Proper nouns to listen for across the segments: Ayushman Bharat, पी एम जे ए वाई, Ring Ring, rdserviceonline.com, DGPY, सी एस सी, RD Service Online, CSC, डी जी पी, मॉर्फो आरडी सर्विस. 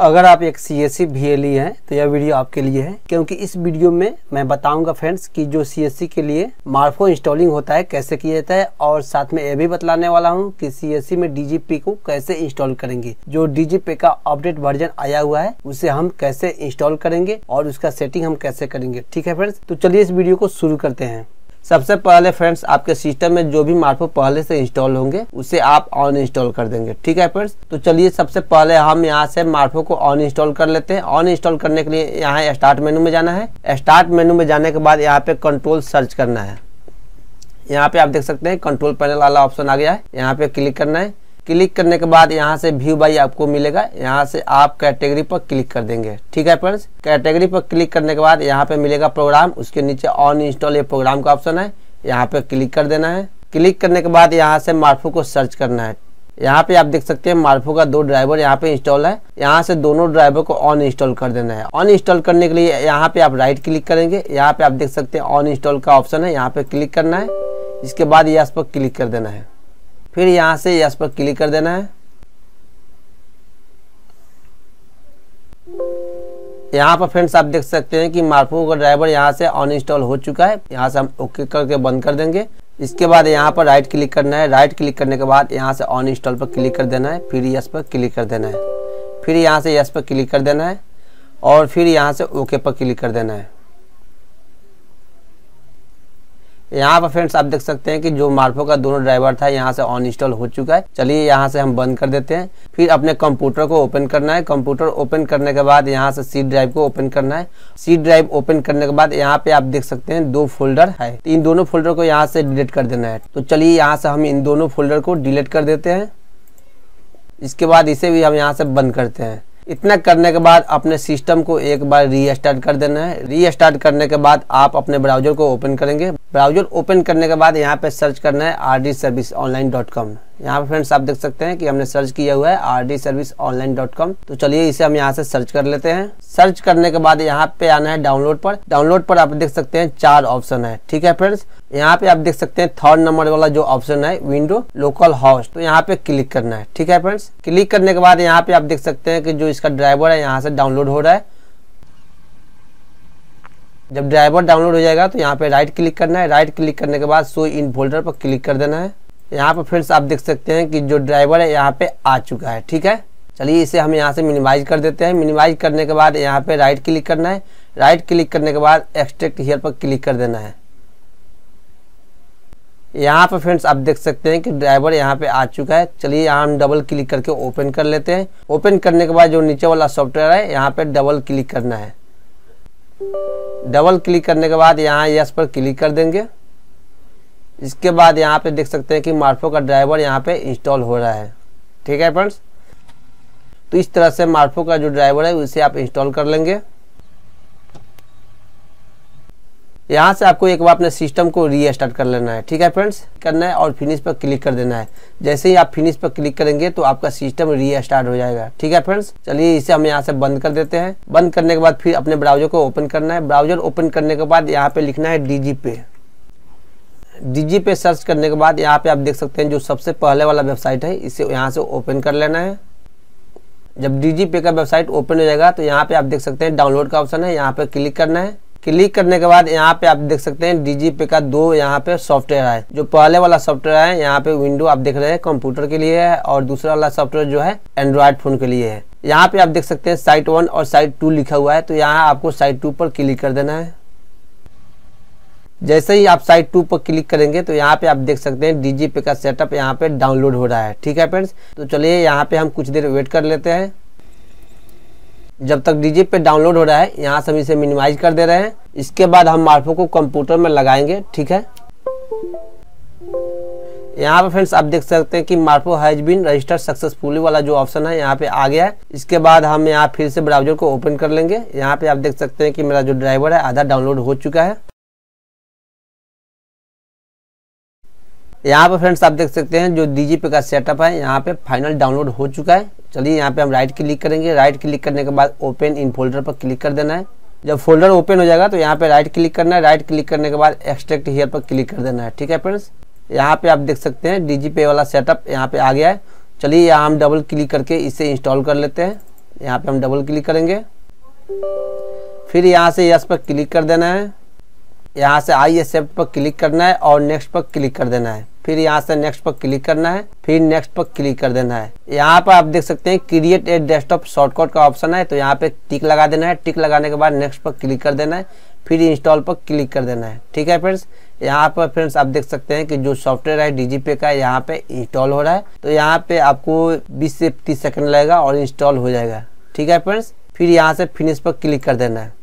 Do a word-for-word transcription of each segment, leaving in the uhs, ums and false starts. अगर आप एक सी एस सी भी एल ई हैं तो यह वीडियो आपके लिए है, क्योंकि इस वीडियो में मैं बताऊंगा फ्रेंड्स कि जो सी एस सी के लिए मॉर्फो इंस्टॉलिंग होता है कैसे किया जाता है, और साथ में यह भी बतलाने वाला हूं कि सी एस सी में डी जी पी को कैसे इंस्टॉल करेंगे। जो डी जी पी का अपडेट वर्जन आया हुआ है उसे हम कैसे इंस्टॉल करेंगे और उसका सेटिंग हम कैसे करेंगे। ठीक है फ्रेंड्स, तो चलिए इस वीडियो को शुरू करते हैं। सबसे पहले फ्रेंड्स आपके सिस्टम में जो भी मॉर्फो पहले से इंस्टॉल होंगे उसे आप ऑन इंस्टॉल कर देंगे। ठीक है फ्रेंड्स, तो चलिए सबसे पहले हम यहाँ से मॉर्फो को ऑन इंस्टॉल कर लेते हैं। ऑन इंस्टॉल करने के लिए यहाँ स्टार्ट मेनू में जाना है। स्टार्ट मेनू में जाने के बाद यहाँ पे कंट्रोल सर्च करना है। यहाँ पे आप देख सकते हैं कंट्रोल पैनल वाला ऑप्शन आ गया है, यहाँ पे क्लिक करना है। क्लिक करने के बाद यहाँ से व्यू बाई आपको मिलेगा, यहाँ से आप कैटेगरी पर क्लिक कर देंगे। ठीक है फ्रेंड्स, कैटेगरी पर क्लिक करने के बाद यहाँ पे मिलेगा प्रोग्राम, उसके नीचे ऑन इंस्टॉल ये प्रोग्राम का ऑप्शन है, यहाँ पे क्लिक कर देना है। क्लिक करने के बाद यहाँ से मॉर्फो को सर्च करना है। यहाँ पे आप देख सकते हैं मॉर्फो का दो ड्राइवर यहाँ पे इंस्टॉल है, यहाँ से दोनों ड्राइवर को ऑन इंस्टॉल कर देना है। ऑन इंस्टॉल करने के लिए यहाँ पे आप राइट क्लिक करेंगे, यहाँ पे आप देख सकते हैं ऑन इंस्टॉल का ऑप्शन है, यहाँ पे क्लिक करना है। इसके बाद यस पर क्लिक कर देना है, फिर यहाँ से यस पर क्लिक कर देना है। यहाँ पर फ्रेंड्स आप देख सकते हैं कि मॉर्फो का ड्राइवर यहाँ से ऑन इंस्टॉल हो चुका है, यहाँ से हम ओके करके बंद कर देंगे। इसके बाद यहाँ पर राइट क्लिक करना है, राइट क्लिक करने के बाद यहाँ से ऑन इंस्टॉल पर क्लिक कर देना है, फिर यस पर क्लिक कर देना है, फिर यहाँ से यस पर क्लिक कर देना है, और फिर यहाँ से ओके पर क्लिक कर देना है। यहाँ पर फ्रेंड्स आप देख सकते हैं कि जो मॉर्फो का दोनों ड्राइवर था यहाँ से ऑन इंस्टॉल हो चुका है। चलिए यहाँ से हम बंद कर देते हैं। फिर अपने कंप्यूटर को ओपन करना है। कंप्यूटर ओपन करने के बाद यहाँ से सी ड्राइव को ओपन करना है। सी ड्राइव ओपन करने के बाद यहाँ पे आप देख सकते हैं दो फोल्डर है, तो इन दोनों फोल्डर को यहाँ से डिलीट कर देना है। तो चलिए यहाँ से हम इन दोनों फोल्डर को डिलीट कर देते हैं। इसके बाद इसे भी हम यहाँ से बंद करते हैं। इतना करने के बाद अपने सिस्टम को एक बार रीस्टार्ट कर देना है। रीस्टार्ट करने के बाद आप अपने ब्राउजर को ओपन करेंगे। ब्राउजर ओपन करने के बाद यहाँ पे सर्च करना है R D service online dot com. यहाँ पे फ्रेंड्स आप देख सकते हैं कि हमने सर्च किया हुआ है R D service online dot com. तो चलिए इसे हम यहाँ से सर्च कर लेते हैं। सर्च करने के बाद यहाँ पे आना है डाउनलोड पर। डाउनलोड पर आप देख सकते हैं चार ऑप्शन है। ठीक है फ्रेंड्स, यहाँ पे आप देख सकते हैं थर्ड नंबर वाला जो ऑप्शन है विंडो लोकल होस्ट, तो यहाँ पे क्लिक करना है। ठीक है फ्रेंड्स, क्लिक करने के बाद यहाँ पे आप देख सकते हैं कि जो इसका ड्राइवर है यहाँ से डाउनलोड हो रहा है। जब ड्राइवर डाउनलोड हो जाएगा तो यहाँ पे राइट क्लिक करना है। राइट क्लिक करने के बाद शो इन फोल्डर पर क्लिक कर देना है। यहाँ पर फ्रेंड्स आप देख सकते हैं कि जो ड्राइवर है यहाँ पे आ चुका है। ठीक है, चलिए इसे हम यहाँ से मिनिमाइज कर देते हैं। मिनिमाइज करने के बाद यहाँ पे राइट क्लिक करना है। राइट क्लिक करने के बाद एक्सट्रैक्ट हियर पर क्लिक कर देना है। यहाँ पर फ्रेंड्स आप देख सकते हैं कि ड्राइवर यहाँ पे आ चुका है। चलिए यहाँ हम डबल क्लिक करके ओपन कर लेते हैं। ओपन करने के बाद जो नीचे वाला सॉफ्टवेयर है यहाँ पे डबल क्लिक करना है। डबल क्लिक करने के बाद यहाँ यस पर क्लिक कर देंगे। इसके बाद यहाँ पे देख सकते हैं कि मॉर्फो का ड्राइवर यहाँ पे इंस्टॉल हो रहा है। ठीक है फ्रेंड्स, तो इस तरह से मॉर्फो का जो ड्राइवर है उसे आप इंस्टॉल कर लेंगे। यहाँ से आपको एक बार अपने सिस्टम को रीस्टार्ट कर लेना है। ठीक है फ्रेंड्स, करना है और फिनिश पर क्लिक कर देना है। जैसे ही आप फिनिश पर क्लिक करेंगे तो आपका सिस्टम रीस्टार्ट हो जाएगा। ठीक है फ्रेंड्स, चलिए इसे हम यहाँ से बंद कर देते हैं। बंद करने के बाद फिर अपने ब्राउजर को ओपन करना है। ब्राउजर ओपन करने के बाद यहाँ पे लिखना है डी जी पी Y. D G पे सर्च करने के बाद यहाँ पे आप देख सकते हैं जो सबसे पहले वाला वेबसाइट है इसे यहाँ से ओपन कर लेना है। जब डी जी पी का वेबसाइट ओपन हो जाएगा तो यहाँ पे आप देख सकते हैं डाउनलोड का ऑप्शन है, यहाँ पे क्लिक करना है। क्लिक करने के बाद यहाँ पे आप देख सकते हैं डी जी पी का दो यहाँ पे सॉफ्टवेयर है। जो पहले वाला सॉफ्टवेयर है यहाँ पे विंडो आप देख रहे हैं कंप्यूटर के लिए है, और दूसरा वाला सॉफ्टवेयर जो है एंड्रॉयड फोन के लिए है। यहाँ पे आप देख सकते हैं साइट वन और साइट टू लिखा हुआ है, तो यहाँ आपको साइट टू पर क्लिक कर देना है। जैसे ही आप साइट टू पर क्लिक करेंगे तो यहाँ पे आप देख सकते हैं डी जी पी का सेटअप यहाँ पे डाउनलोड हो रहा है। ठीक है फ्रेंड्स, तो चलिए यहाँ पे हम कुछ देर वेट कर लेते हैं। जब तक डी जी पी डाउनलोड हो रहा है यहाँ से हम इसे मिनिमाइज कर दे रहे हैं। इसके बाद हम मॉर्फो को कंप्यूटर में लगाएंगे। ठीक है, यहाँ पे फ्रेंड्स आप देख सकते हैं कि Morpho has been registered successfully वाला जो ऑप्शन है यहाँ पे आ गया है। इसके बाद हम यहाँ फिर से ब्राउजर को ओपन कर लेंगे। यहाँ पे आप देख सकते हैं कि मेरा जो ड्राइवर है आधा डाउनलोड हो चुका है। यहाँ पर फ्रेंड्स आप देख सकते हैं जो डी जी पी का सेटअप है यहाँ पे फाइनल डाउनलोड हो चुका है। चलिए यहाँ पे हम राइट क्लिक करेंगे। राइट क्लिक करने के बाद ओपन इन फोल्डर पर क्लिक कर देना है। जब फोल्डर ओपन हो जाएगा तो यहाँ पे राइट क्लिक करना है। राइट क्लिक करने के बाद एक्सट्रैक्ट हियर पर क्लिक कर देना है। ठीक है फ्रेंड्स, यहाँ पे आप देख सकते हैं डी जी पी वाला सेटअप यहाँ पे आ गया है। चलिए यहाँ हम डबल क्लिक करके इसे इंस्टॉल कर लेते हैं। यहाँ पे हम डबल क्लिक करेंगे, फिर यहाँ से यस पर क्लिक कर देना है, यहाँ से आई एक्सेप्ट पर क्लिक करना है और नेक्स्ट पर क्लिक कर देना है, फिर यहाँ से नेक्स्ट पर क्लिक करना है, फिर नेक्स्ट पर क्लिक कर देना है। यहाँ पर आप देख सकते हैं क्रिएट ए डेस्कटॉप शॉर्टकट का ऑप्शन है, तो यहाँ पे टिक लगा देना है। टिक लगाने के बाद नेक्स्ट पर क्लिक कर देना है, फिर इंस्टॉल पर क्लिक कर देना है। ठीक है फ्रेंड्स, यहाँ पर फ्रेंड्स आप देख सकते हैं कि जो सॉफ्टवेयर है डीजीपी का यहाँ पे इंस्टॉल हो रहा है, तो यहाँ पे आपको बीस से तीस सेकंड लगेगा और इंस्टॉल हो जाएगा। ठीक है फ्रेंड्स, फिर यहाँ से फिनिश पर क्लिक कर देना है।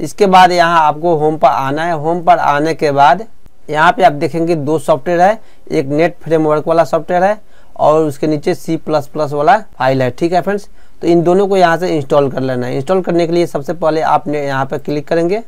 इसके बाद यहाँ आपको होम पर आना है। होम पर आने के बाद यहाँ पे आप देखेंगे दो सॉफ्टवेयर है, एक नेट फ्रेमवर्क वाला सॉफ्टवेयर है और उसके नीचे सी प्लस प्लस वाला फाइल है। ठीक है फ्रेंड्स, तो इन दोनों को यहाँ से इंस्टॉल कर लेना है। इंस्टॉल करने के लिए सबसे पहले आप यहाँ पर क्लिक करेंगे,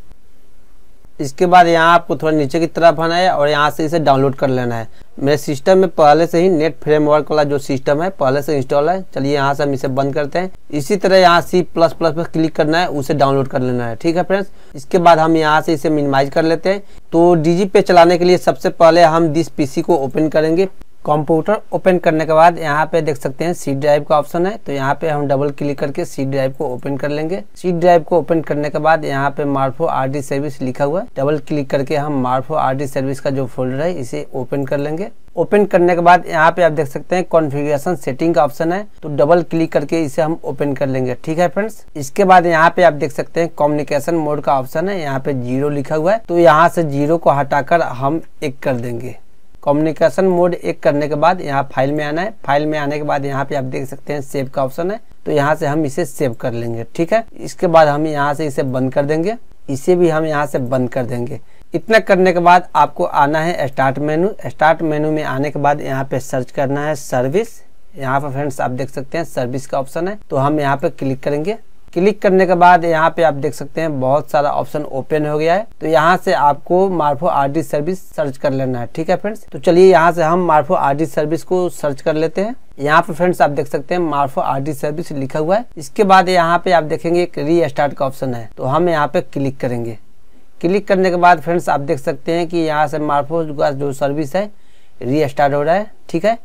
इसके बाद यहाँ आपको थोड़ा नीचे की तरफ आना है और यहाँ से इसे डाउनलोड कर लेना है। मेरे सिस्टम में पहले से ही नेट फ्रेमवर्क वाला जो सिस्टम है पहले से इंस्टॉल है। चलिए यहाँ से हम इसे बंद करते हैं। इसी तरह यहाँ सी प्लस प्लस पर क्लिक करना है, उसे डाउनलोड कर लेना है। ठीक है फ्रेंड्स, इसके बाद हम यहाँ से इसे मिनिमाइज कर लेते हैं। तो डीजीपी चलाने के लिए सबसे पहले हम दिस पीसी को ओपन करेंगे। कंप्यूटर ओपन करने के बाद यहाँ पे देख सकते हैं सी ड्राइव का ऑप्शन है, तो यहाँ पे हम डबल क्लिक करके सी ड्राइव को ओपन कर लेंगे। सी ड्राइव को ओपन करने के बाद यहाँ पे मॉर्फो आरडी सर्विस लिखा हुआ है, डबल क्लिक करके हम मॉर्फो आरडी सर्विस का जो फोल्डर है इसे ओपन कर लेंगे। ओपन करने के बाद यहाँ पे आप देख सकते हैं कॉन्फ़िगरेशन सेटिंग का ऑप्शन है, तो डबल क्लिक करके इसे हम ओपन कर लेंगे। ठीक है फ्रेंड्स, इसके बाद यहाँ पे आप देख सकते हैं कम्युनिकेशन मोड का ऑप्शन है, यहाँ पे जीरो लिखा हुआ है, तो यहाँ से जीरो को हटाकर हम एक कर देंगे। कम्युनिकेशन मोड एक करने के बाद यहाँ फाइल में आना है। फाइल में आने के बाद यहाँ पे आप देख सकते हैं सेव का ऑप्शन है, तो यहाँ से हम इसे सेव कर लेंगे। ठीक है, इसके बाद हम यहाँ से इसे बंद कर देंगे, इसे भी हम यहाँ से बंद कर देंगे। इतना करने के बाद आपको आना है स्टार्ट मेनू। स्टार्ट मेनू में आने के बाद यहाँ पे सर्च करना है सर्विस। यहाँ पर फ्रेंड्स आप देख सकते हैं सर्विस का ऑप्शन है, तो हम यहाँ पे क्लिक करेंगे। क्लिक करने के बाद यहाँ पे आप देख सकते हैं बहुत सारा ऑप्शन ओपन हो गया है, तो यहाँ से आपको मॉर्फो आरडी सर्विस सर्च कर लेना है। ठीक है फ्रेंड्स, तो चलिए यहाँ से हम मॉर्फो आरडी सर्विस को सर्च कर लेते हैं। यहाँ पे फ्रेंड्स आप देख सकते हैं मॉर्फो आरडी सर्विस लिखा हुआ है। इसके बाद यहाँ पे आप देखेंगे एक री स्टार्ट का ऑप्शन है, तो हम यहाँ पे क्लिक करेंगे। क्लिक करने के बाद फ्रेंड्स आप देख सकते हैं कि यहाँ से मॉर्फो का जो सर्विस है री स्टार्ट हो रहा है। ठीक है,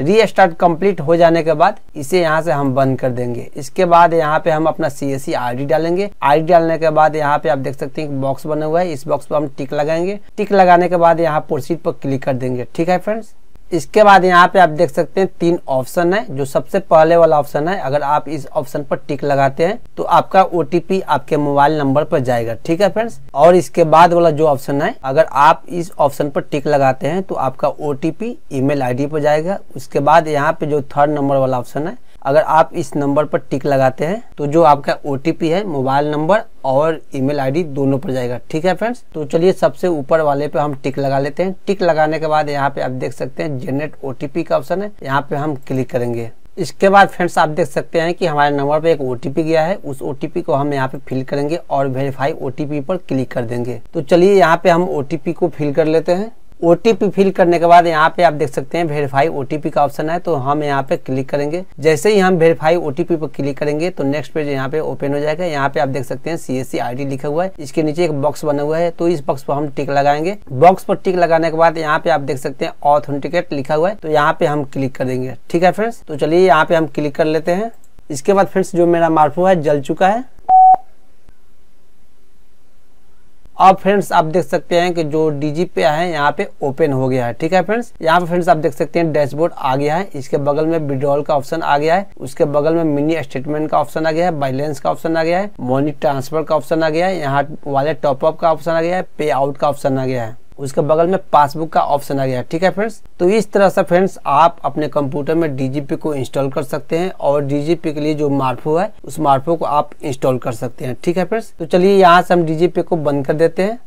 रीस्टार्ट कंप्लीट हो जाने के बाद इसे यहाँ से हम बंद कर देंगे। इसके बाद यहाँ पे हम अपना सीएससी आईडी डालेंगे। आईडी डालने के बाद यहाँ पे आप देख सकते हैं बॉक्स बना हुआ है, इस बॉक्स पर हम टिक लगाएंगे। टिक लगाने के बाद यहाँ प्रोसीड पर क्लिक कर देंगे। ठीक है फ्रेंड्स, इसके बाद यहाँ पे आप देख सकते हैं तीन ऑप्शन है। जो सबसे पहले वाला ऑप्शन है, अगर आप इस ऑप्शन पर टिक लगाते हैं तो आपका ओटीपी आपके मोबाइल नंबर पर जाएगा। ठीक है फ्रेंड्स, और इसके बाद वाला जो ऑप्शन है, अगर आप इस ऑप्शन पर टिक लगाते हैं तो आपका ओटीपी ईमेल आईडी पर जाएगा। उसके बाद यहाँ पे जो थर्ड नंबर वाला ऑप्शन है, अगर आप इस नंबर पर टिक लगाते हैं तो जो आपका ओटीपी है मोबाइल नंबर और ईमेल आईडी दोनों पर जाएगा। ठीक है फ्रेंड्स, तो चलिए सबसे ऊपर वाले पे हम टिक लगा लेते हैं। टिक लगाने के बाद यहाँ पे आप देख सकते हैं जनरेट ओटीपी का ऑप्शन है, यहाँ पे हम क्लिक करेंगे। इसके बाद फ्रेंड्स आप देख सकते हैं कि हमारे नंबर पे एक ओटीपी गया है, उस ओटीपी को हम यहाँ पे फिल करेंगे और वेरीफाई ओटीपी पर क्लिक कर देंगे। तो चलिए यहाँ पे हम ओटीपी को फिल कर लेते हैं। ओटीपी फिल करने के बाद यहाँ पे आप देख सकते हैं वेरीफाई ओटीपी का ऑप्शन है, तो हम यहाँ पे क्लिक करेंगे। जैसे ही हम वेरीफाई ओटीपी पर क्लिक करेंगे तो नेक्स्ट पेज यहाँ पे ओपन हो जाएगा। यहाँ पे आप देख सकते हैं सीएससी आईडी लिखा हुआ है, इसके नीचे एक बॉक्स बना हुआ है, तो इस बॉक्स पर हम टिक लगाएंगे। बॉक्स पर टिक लगाने के बाद यहाँ पे आप देख सकते हैं ऑथेंटिकेट लिखा हुआ है, तो यहाँ पे हम क्लिक करेंगे। ठीक है फ्रेंड्स, तो चलिए यहाँ पे हम क्लिक कर लेते हैं। इसके बाद फ्रेंड्स जो मेरा मॉर्फो है जल चुका है। अब फ्रेंड्स आप देख सकते हैं कि जो डीजीपी है यहाँ पे ओपन हो गया है। ठीक है फ्रेंड्स, यहाँ पे फ्रेंड्स आप देख सकते हैं डैशबोर्ड आ गया है, इसके बगल में विड्रॉल का ऑप्शन आ गया है, उसके बगल में मिनी स्टेटमेंट का ऑप्शन आ गया है, बैलेंस का ऑप्शन आ गया है, मनी ट्रांसफर का ऑप्शन आ गया है, यहाँ वाले टॉपअप का ऑप्शन आ गया है, पे आउट का ऑप्शन आ गया है, उसके बगल में पासबुक का ऑप्शन आ गया है। ठीक है फ्रेंड्स, तो इस तरह से फ्रेंड्स आप अपने कंप्यूटर में डीजीपी को इंस्टॉल कर सकते हैं और डीजीपी के लिए जो मॉर्फो है उस मॉर्फो को आप इंस्टॉल कर सकते हैं। ठीक है फ्रेंड्स, तो चलिए यहाँ से हम डीजीपी को बंद कर देते हैं।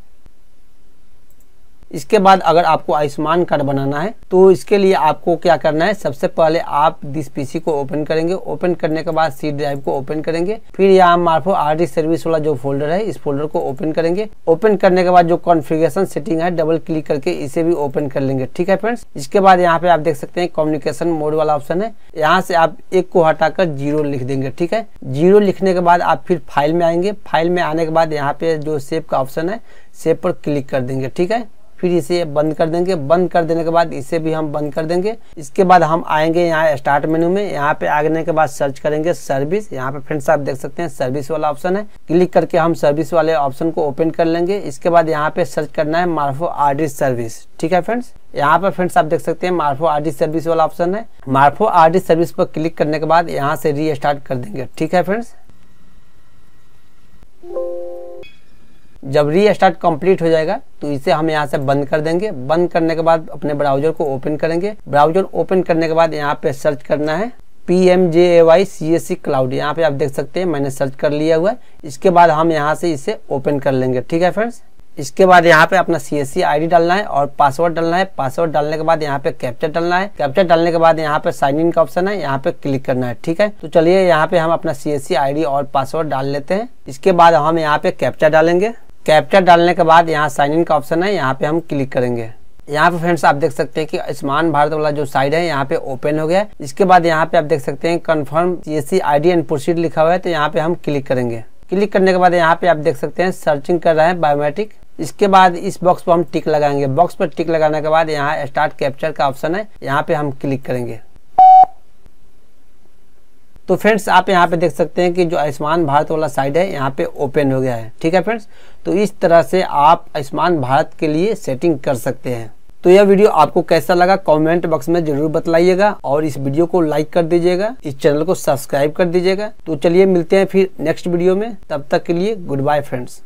इसके बाद अगर आपको आयुष्मान कार्ड बनाना है तो इसके लिए आपको क्या करना है, सबसे पहले आप दिस पीसी को ओपन करेंगे। ओपन करने के बाद सी ड्राइव को ओपन करेंगे, फिर यहाँ मार्फो आरडी सर्विस वाला जो फोल्डर है इस फोल्डर को ओपन करेंगे। ओपन करने के बाद जो कॉन्फ़िगरेशन सेटिंग है डबल क्लिक करके इसे भी ओपन कर लेंगे। ठीक है फ्रेंड्स, इसके बाद यहाँ पे आप देख सकते हैं कम्युनिकेशन मोड वाला ऑप्शन है, यहाँ से आप एक को हटाकर जीरो लिख देंगे। ठीक है, जीरो लिखने के बाद आप फिर फाइल में आएंगे। फाइल में आने के बाद यहाँ पे जो सेव का ऑप्शन है सेव पर क्लिक कर देंगे। ठीक है, फिर इसे बंद कर देंगे। बंद कर देने के बाद इसे भी हम बंद कर देंगे। इसके बाद हम आएंगे यहाँ स्टार्ट मेनू में। यहाँ पे आने के बाद सर्च करेंगे सर्विस। यहाँ पे फ्रेंड्स आप देख सकते हैं सर्विस वाला ऑप्शन है, क्लिक करके हम सर्विस वाले ऑप्शन को ओपन कर लेंगे। इसके बाद यहाँ पे सर्च करना है मार्फो आरडी सर्विस। ठीक है फ्रेंड्स, यहाँ पर फ्रेंड्स आप देख सकते हैं मार्फो आरडी सर्विस वाला ऑप्शन है। मार्फो आरडी सर्विस पर क्लिक करने के बाद यहाँ से री स्टार्ट कर देंगे। ठीक है फ्रेंड्स, जब री स्टार्ट कम्प्लीट हो जाएगा तो इसे हम यहाँ से बंद कर देंगे। बंद करने के बाद अपने ब्राउजर को ओपन करेंगे। ब्राउजर ओपन करने के बाद यहाँ पे सर्च करना है पी एम जे ए वाई सी एस सी cloud. यहाँ पे आप देख सकते हैं मैंने सर्च कर लिया हुआ है। इसके बाद हम यहाँ से इसे ओपन कर लेंगे। ठीक है फ्रेंड्स, इसके बाद यहाँ पे अपना सी एस सी आईडी डालना है और पासवर्ड डालना है। पासवर्ड डालने के बाद यहाँ पे कैप्चर डालना है। कैप्चर डालने के बाद यहाँ पे साइन इन का ऑप्शन है, यहाँ पे क्लिक करना है। ठीक है, तो चलिए यहाँ पे हम अपना सी एस सी आईडी और पासवर्ड डाल लेते हैं। इसके बाद हम यहाँ पे कैप्चर डालेंगे। कैप्चर डालने के बाद यहाँ साइन इन का ऑप्शन है, यहाँ पे हम क्लिक करेंगे। यहाँ पे फ्रेंड्स आप देख सकते हैं कि आयुष्मान भारत वाला जो साइड है यहाँ पे ओपन हो गया। इसके बाद यहाँ पे आप देख सकते हैं confirm सी एस सी ID and proceed लिखा हुआ है, तो यहाँ पे हम क्लिक करेंगे। क्लिक करने के बाद यहाँ पे आप देख सकते हैं सर्चिंग कर रहा है बायोमेट्रिक। इसके बाद इस बॉक्स पर हम टिक लगाएंगे। बॉक्स पर टिक लगाने के बाद यहाँ स्टार्ट कैप्चर का ऑप्शन है, यहाँ पे हम क्लिक करेंगे। तो फ्रेंड्स आप यहाँ पे देख सकते हैं कि जो आयुष्मान भारत वाला साइट है यहाँ पे ओपन हो गया है। ठीक है फ्रेंड्स, तो इस तरह से आप आयुष्मान भारत के लिए सेटिंग कर सकते हैं। तो यह वीडियो आपको कैसा लगा कमेंट बॉक्स में जरूर बतलाइएगा और इस वीडियो को लाइक कर दीजिएगा, इस चैनल को सब्सक्राइब कर दीजिएगा। तो चलिए मिलते हैं फिर नेक्स्ट वीडियो में, तब तक के लिए गुड बाय फ्रेंड्स।